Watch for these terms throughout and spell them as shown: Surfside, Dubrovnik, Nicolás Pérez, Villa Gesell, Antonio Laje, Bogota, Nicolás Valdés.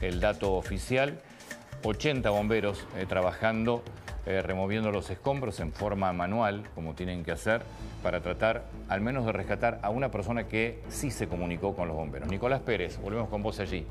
el dato oficial. 80 bomberos trabajando, removiendo los escombros en forma manual, como tienen que hacer, para tratar al menos de rescatar a una persona que sí se comunicó con los bomberos. Nicolás Pérez, volvemos con vos allí.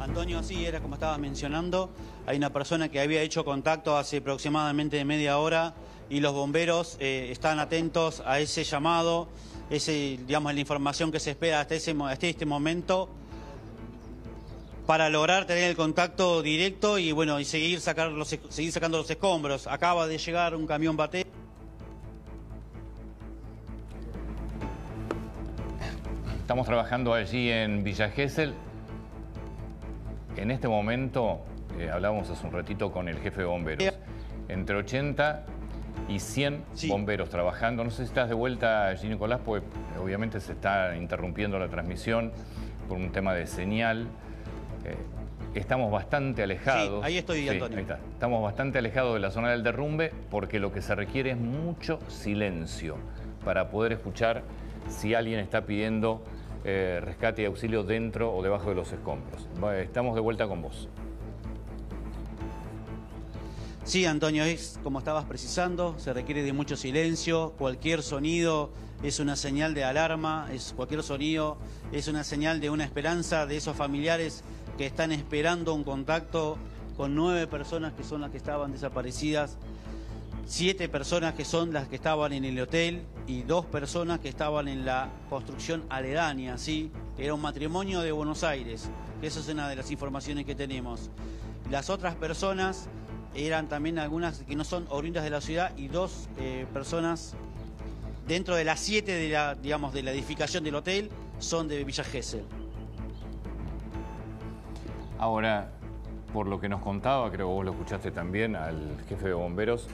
Antonio, sí, era como estaba mencionando, hay una persona que había hecho contacto hace aproximadamente media hora y los bomberos están atentos a ese llamado, digamos, la información que se espera hasta este momento, para lograr tener el contacto directo y bueno, y seguir sacando los escombros. Acaba de llegar un camión batero. Estamos trabajando allí en Villa Gesell. En este momento, hablábamos hace un ratito con el jefe de bomberos, entre 80 y 100 bomberos trabajando. No sé si estás de vuelta allí, Nicolás, pues obviamente se está interrumpiendo la transmisión por un tema de señal. Estamos bastante alejados. Sí, ahí estoy, Antonio. Ahí está. Estamos bastante alejados de la zona del derrumbe porque lo que se requiere es mucho silencio para poder escuchar si alguien está pidiendo rescate y auxilio dentro o debajo de los escombros. Estamos de vuelta con vos. Sí, Antonio, es como estabas precisando, se requiere de mucho silencio, cualquier sonido es una señal de alarma, cualquier sonido es una señal de una esperanza de esos familiares que están esperando un contacto con 9 personas que son las que estaban desaparecidas, 7 personas que son las que estaban en el hotel y 2 personas que estaban en la construcción aledaña, ¿sí? Era un matrimonio de Buenos Aires, eso es una de las informaciones que tenemos. Las otras personas eran también algunas que no son oriundas de la ciudad y 2 personas dentro de las 7 de la, digamos, de la edificación del hotel son de Villa Gesell. Ahora, por lo que nos contaba, creo que vos lo escuchaste también al jefe de bomberos,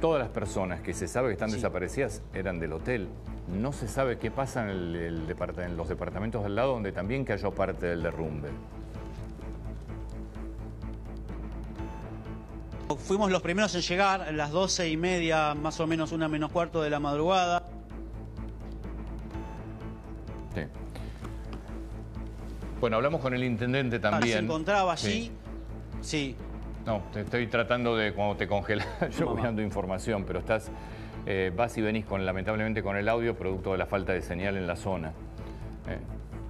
todas las personas que se sabe que están desaparecidas eran del hotel. No se sabe qué pasa en, en los departamentos del lado donde también cayó parte del derrumbe. Fuimos los primeros en llegar a las 12:30, más o menos 1:45 de la madrugada. Sí. Bueno, hablamos con el intendente también. Se encontraba allí. Sí. No, te estoy tratando de, cuando te congelas, yo voy dando información, pero estás, vas y venís con, lamentablemente, con el audio, producto de la falta de señal en la zona.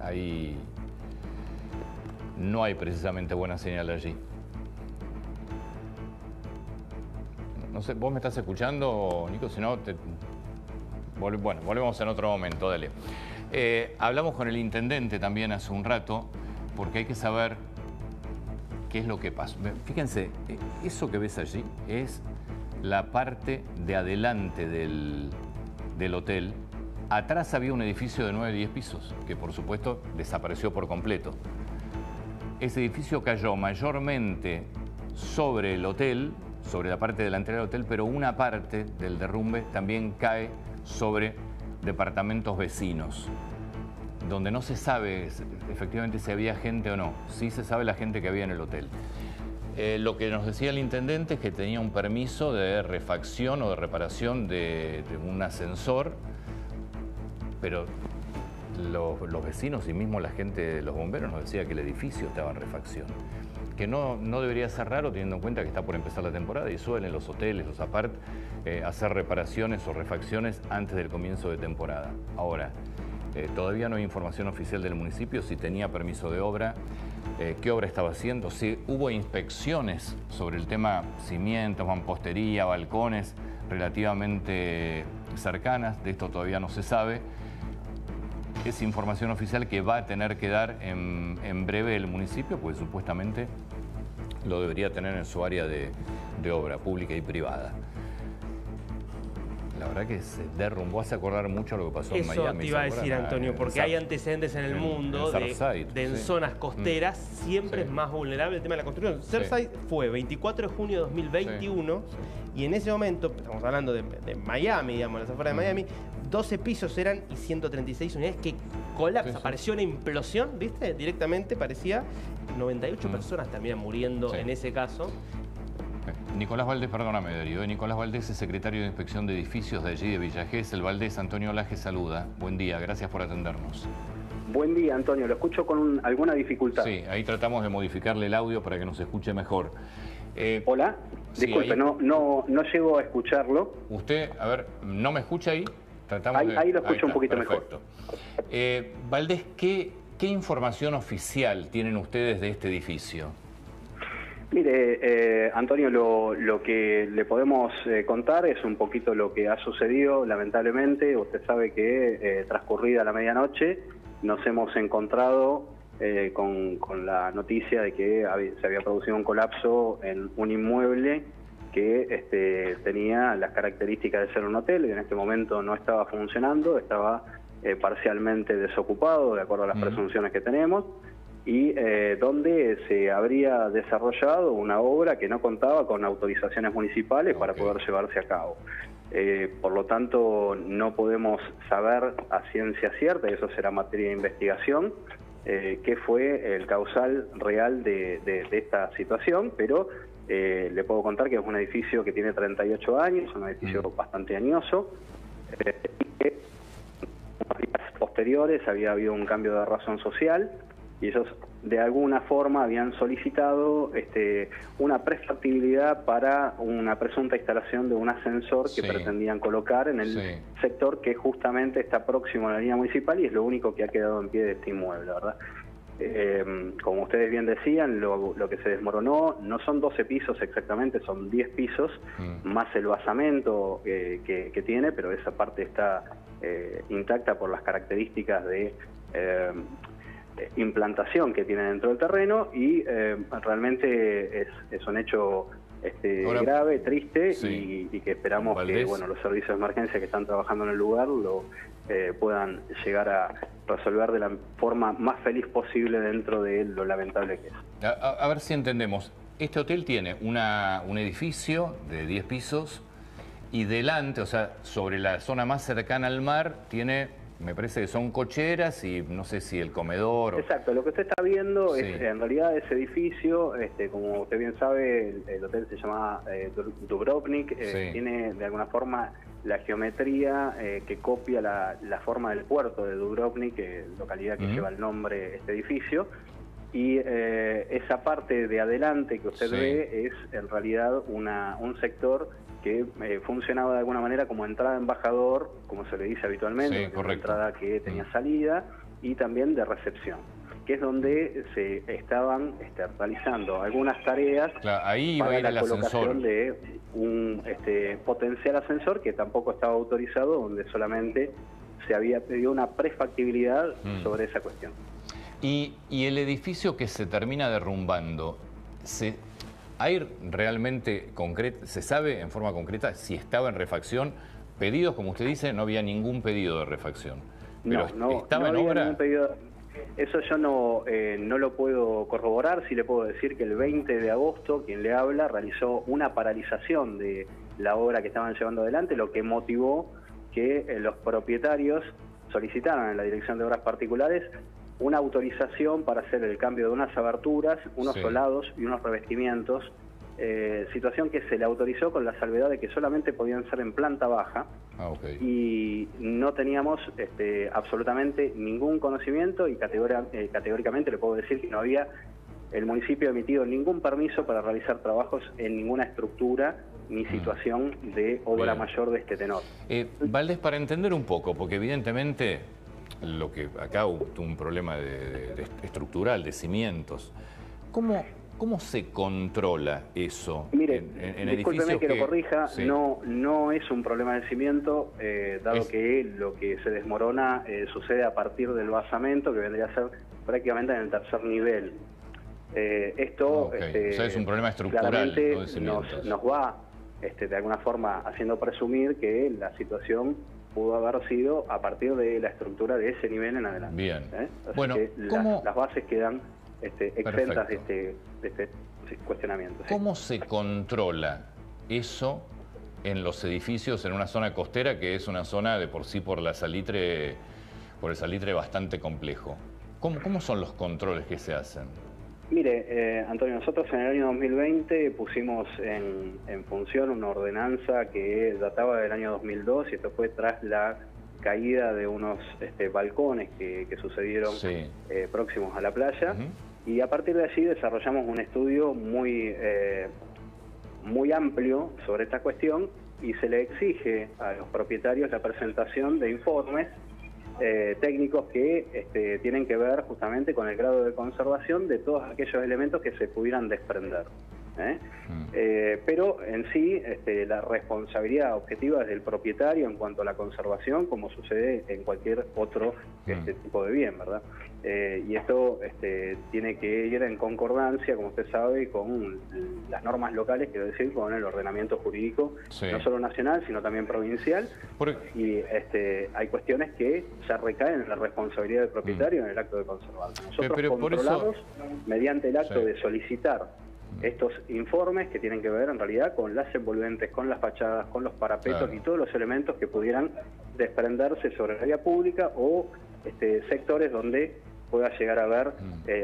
Ahí no hay precisamente buena señal allí. No sé, ¿vos me estás escuchando, Nico? Si no, bueno, volvemos en otro momento, dale. Hablamos con el intendente también hace un rato, porque hay que saber qué es lo que pasa. Fíjense, eso que ves allí es la parte de adelante del hotel. Atrás había un edificio de 9 o 10 pisos, que por supuesto desapareció por completo. Ese edificio cayó mayormente sobre el hotel, sobre la parte delantera del hotel, pero una parte del derrumbe también cae sobre departamentos vecinos, donde no se sabe efectivamente si había gente o no. Sí se sabe la gente que había en el hotel. Lo que nos decía el intendente es que tenía un permiso de refacción o de reparación de un ascensor, pero los vecinos y mismo la gente, los bomberos, nos decía que el edificio estaba en refacción, que no debería ser raro teniendo en cuenta que está por empezar la temporada y suelen los hoteles, los apart, hacer reparaciones o refacciones antes del comienzo de temporada. Ahora, todavía no hay información oficial del municipio si tenía permiso de obra, qué obra estaba haciendo, si hubo inspecciones sobre el tema cimientos, mampostería, balcones relativamente cercanas, de esto todavía no se sabe. Es información oficial que va a tener que dar en breve el municipio, pues supuestamente lo debería tener en su área de obra pública y privada. La verdad que se derrumbó, hace acordar mucho lo que pasó en Miami. Eso te iba a decir, Antonio, porque hay antecedentes en el mundo en zonas costeras, siempre es más vulnerable el tema de la construcción. Surfside fue 24 de junio de 2021 y en ese momento, estamos hablando de Miami, digamos, las afueras de Miami, 12 pisos eran y 136 unidades que colapsa, apareció una implosión, ¿viste? Directamente parecía 98 personas también muriendo en ese caso. Nicolás Valdés, perdóname, Darío. Nicolás Valdés es secretario de Inspección de Edificios de allí de Villa Gesell. Valdés, Antonio Laje saluda. Buen día, gracias por atendernos. Buen día, Antonio. Lo escucho con alguna dificultad. Sí, ahí tratamos de modificarle el audio para que nos escuche mejor. Hola, disculpe, sí, ahí... no llego a escucharlo. Usted, a ver, ¿no me escucha ahí? Ahí lo escucho un poquito perfecto. Mejor. Valdés, ¿qué información oficial tienen ustedes de este edificio? Mire, Antonio, lo que le podemos contar es un poquito lo que ha sucedido, lamentablemente. Usted sabe que transcurrida la medianoche nos hemos encontrado con la noticia de que se había producido un colapso en un inmueble que tenía las características de ser un hotel y en este momento no estaba funcionando, estaba parcialmente desocupado, de acuerdo a las presunciones que tenemos, y donde se habría desarrollado una obra que no contaba con autorizaciones municipales para poder llevarse a cabo. Por lo tanto, no podemos saber a ciencia cierta, y eso será materia de investigación, qué fue el causal real de esta situación, pero le puedo contar que es un edificio que tiene 38 años, un edificio bastante añoso, y que en los días posteriores había habido un cambio de razón social, y ellos de alguna forma habían solicitado una prefactibilidad para una presunta instalación de un ascensor que pretendían colocar en el sector que justamente está próximo a la línea municipal y es lo único que ha quedado en pie de este inmueble, ¿verdad? Como ustedes bien decían, lo que se desmoronó no son 12 pisos exactamente, son 10 pisos, más el basamento que tiene, pero esa parte está intacta por las características de... implantación que tiene dentro del terreno y realmente es un hecho ahora, grave, triste y que esperamos que los servicios de emergencia que están trabajando en el lugar lo puedan llegar a resolver de la forma más feliz posible dentro de lo lamentable que es. A ver si entendemos. Este hotel tiene un edificio de 10 pisos y delante, o sea, sobre la zona más cercana al mar, tiene... Me parece que son cocheras y no sé si el comedor... Exacto, lo que usted está viendo es en realidad ese edificio, como usted bien sabe, el hotel se llama Dubrovnik, tiene de alguna forma la geometría que copia la forma del puerto de Dubrovnik, localidad que lleva el nombre este edificio, y esa parte de adelante que usted ve es en realidad un sector... que funcionaba de alguna manera como entrada embajador, como se le dice habitualmente, una entrada que tenía salida, y también de recepción, que es donde se estaban realizando algunas tareas ahí para la colocación de un potencial ascensor que tampoco estaba autorizado, donde solamente se había pedido una prefactibilidad sobre esa cuestión. Y el edificio que se termina derrumbando, ¿hay realmente se sabe en forma concreta si estaba en refacción? Pedidos, como usted dice, no había ningún pedido de refacción. Pero ¿estaba en obra? Eso yo no lo puedo corroborar. Sí le puedo decir que el 20 de agosto, quien le habla, realizó una paralización de la obra que estaban llevando adelante, lo que motivó que los propietarios solicitaran en la Dirección de Obras Particulares una autorización para hacer el cambio de unas aberturas, unos solados y unos revestimientos, situación que se le autorizó con la salvedad de que solamente podían ser en planta baja y no teníamos absolutamente ningún conocimiento y categóricamente le puedo decir que no había el municipio emitido ningún permiso para realizar trabajos en ninguna estructura ni situación de obra mayor de este tenor. Valdés, para entender un poco, porque evidentemente... lo que acá tuvo un problema de estructural, de cimientos. ¿Cómo se controla eso? Mire, en discúlpeme que lo corrija, no es un problema de cimiento, dado que lo que se desmorona sucede a partir del basamento, que vendría a ser prácticamente en el tercer nivel. O sea, es un problema estructural, no de cimientos. Nos va de alguna forma haciendo presumir que la situación pudo haber sido a partir de la estructura de ese nivel en adelante. Bien. Bueno, las bases quedan exentas de este cuestionamiento. ¿Cómo se controla eso en los edificios en una zona costera que es una zona de por sí por el salitre bastante complejo? ¿Cómo son los controles que se hacen? Mire, Antonio, nosotros en el año 2020 pusimos en función una ordenanza que databa del año 2002 y esto fue tras la caída de unos balcones que sucedieron próximos a la playa. Uh-huh. Y a partir de allí desarrollamos un estudio muy, muy amplio sobre esta cuestión, y se le exige a los propietarios la presentación de informes técnicos que tienen que ver justamente con el grado de conservación de todos aquellos elementos que se pudieran desprender. Pero en sí la responsabilidad objetiva es del propietario en cuanto a la conservación, como sucede en cualquier otro tipo de bien, ¿verdad? Y esto tiene que ir en concordancia, como usted sabe, con las normas locales, quiero decir, con el ordenamiento jurídico, no solo nacional, sino también provincial. Y hay cuestiones que ya recaen en la responsabilidad del propietario en el acto de conservar. Nosotros controlamos mediante el acto de solicitar estos informes que tienen que ver en realidad con las envolventes, con las fachadas, con los parapetos y todos los elementos que pudieran desprenderse sobre la vía pública o sectores donde pueda llegar a haber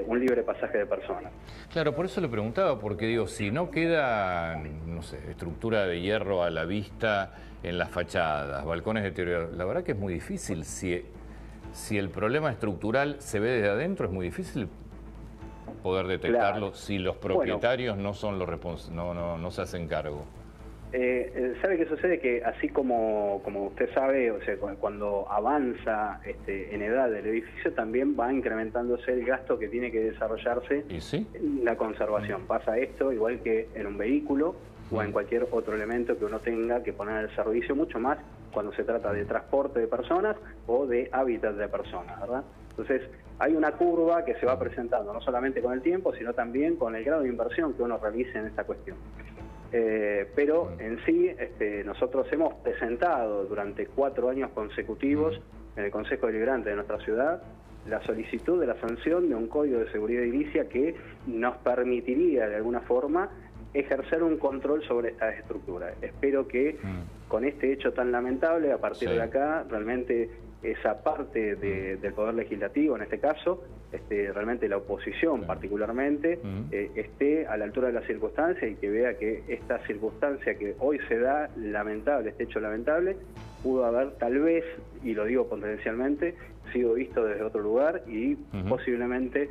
un libre pasaje de personas. Claro, por eso le preguntaba, porque digo, si no queda, no sé, estructura de hierro a la vista en las fachadas, balcones deteriorados, la verdad que es muy difícil. Si el problema estructural se ve desde adentro, es muy difícil poder detectarlo si los propietarios no son los no se hacen cargo. ¿Sabe qué sucede? Que así como usted sabe, o sea, cuando avanza en edad del edificio, también va incrementándose el gasto que tiene que desarrollarse en la conservación. Pasa esto igual que en un vehículo o en cualquier otro elemento que uno tenga que poner al servicio, mucho más cuando se trata de transporte de personas o de hábitat de personas, ¿verdad? Entonces, hay una curva que se va presentando, no solamente con el tiempo, sino también con el grado de inversión que uno realice en esta cuestión. Pero en sí, nosotros hemos presentado durante 4 años consecutivos en el Consejo Deliberante de nuestra ciudad la solicitud de la sanción de un código de seguridad edilicia que nos permitiría, de alguna forma, ejercer un control sobre estas estructuras. Espero que con este hecho tan lamentable, a partir de acá, realmente esa parte del Poder Legislativo, en este caso, realmente la oposición particularmente, esté a la altura de las circunstancias y que vea que esta circunstancia que hoy se da, lamentable, este hecho lamentable, pudo haber tal vez, y lo digo potencialmente, sido visto desde otro lugar y posiblemente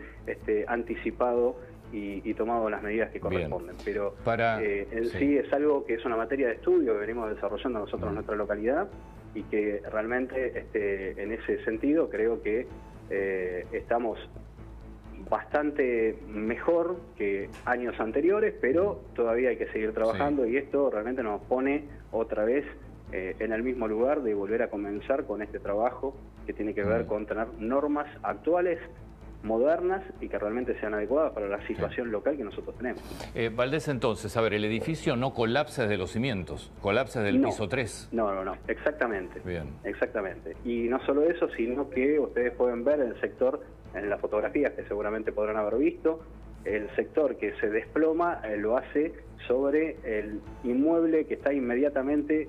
anticipado y tomado las medidas que corresponden. Bien. Pero en sí es algo que es una materia de estudio que venimos desarrollando nosotros en nuestra localidad, y que realmente en ese sentido creo que estamos bastante mejor que años anteriores, pero todavía hay que seguir trabajando y esto realmente nos pone otra vez en el mismo lugar de volver a comenzar con este trabajo que tiene que ver con tener normas actuales, modernas y que realmente sean adecuadas para la situación local que nosotros tenemos. Valdés, entonces, a ver, el edificio no colapsa desde los cimientos, colapsa desde el piso 3. No, exactamente. Bien. Exactamente. Y no solo eso, sino que ustedes pueden ver el sector, en las fotografías que seguramente podrán haber visto, el sector que se desploma lo hace sobre el inmueble que está inmediatamente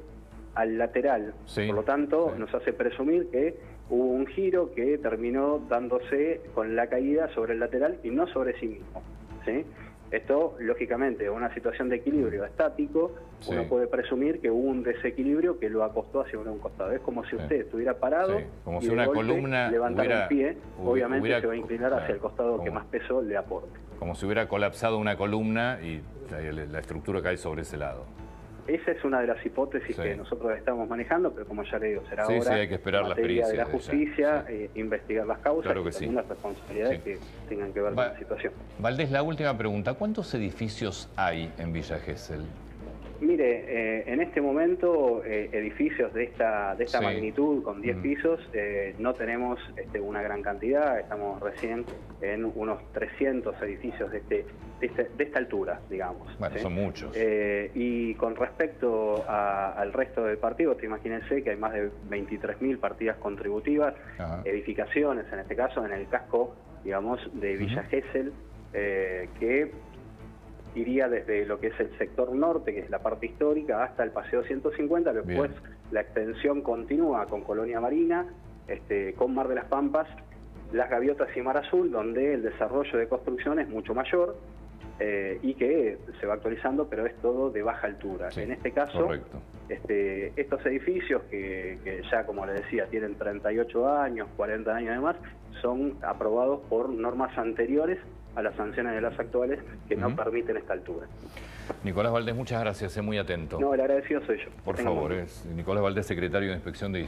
al lateral. Sí, por lo tanto, nos hace presumir que hubo un giro que terminó dándose con la caída sobre el lateral y no sobre sí mismo, ¿sí? Esto, lógicamente, en una situación de equilibrio estático, uno puede presumir que hubo un desequilibrio que lo acostó hacia un costado. Es como si usted estuviera parado como y si una columna levantara un pie, obviamente se va a inclinar hacia el costado que más peso le aporte. Como si hubiera colapsado una columna y la estructura cae sobre ese lado. Esa es una de las hipótesis que nosotros estamos manejando, pero como ya le digo, será ahora hay que esperar la experiencia de la justicia, investigar las causas y también las responsabilidades que tengan que ver con la situación. Valdés, la última pregunta. ¿Cuántos edificios hay en Villa Gesell? Mire, en este momento edificios de esta magnitud con 10 pisos no tenemos una gran cantidad. Estamos recién en unos 300 edificios de esta altura, digamos. Bueno, son muchos. Y con respecto al resto del partido, imagínense que hay más de 23.000 partidas contributivas, edificaciones, en este caso, en el casco, digamos, de Villa Gesell, que iría desde lo que es el sector norte, que es la parte histórica, hasta el Paseo 150, después la extensión continúa con Colonia Marina, con Mar de las Pampas, Las Gaviotas y Mar Azul, donde el desarrollo de construcción es mucho mayor, y que se va actualizando, pero es todo de baja altura. Sí, en este caso, estos edificios que ya, como les decía, tienen 38 años, 40 años además, son aprobados por normas anteriores a las sanciones de las actuales que no permiten esta altura. Nicolás Valdés, muchas gracias, sé muy atento. No, el agradecido soy yo. Por favor, es Nicolás Valdés, secretario de Inspección de